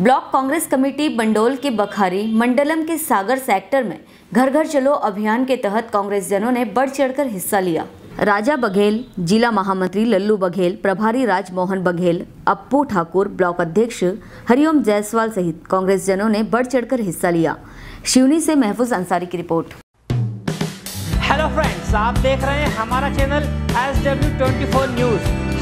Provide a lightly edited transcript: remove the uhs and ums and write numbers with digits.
Block Congress committee Bandol के बखारी मंडलम के सागर सेक्टर में घर घर चलो अभियान के तहत कांग्रेस जनों ने बढ़ चढ़कर हिस्सा लिया। राजा बघेल, जिला महामंत्री लल्लू बघेल, प्रभारी राजमोहन बघेल, अप्पू ठाकुर, ब्लॉक अध्यक्ष हरिओम जायसवाल सहित कांग्रेस जनों ने बढ़ चढ़कर हिस्सा लिया। शिवनी से महफूज अंसारी की रिपोर्ट। हेलो फ्रेंड्स, आप देख रहे हैं हमारा चैनल SW 24 न्यूज।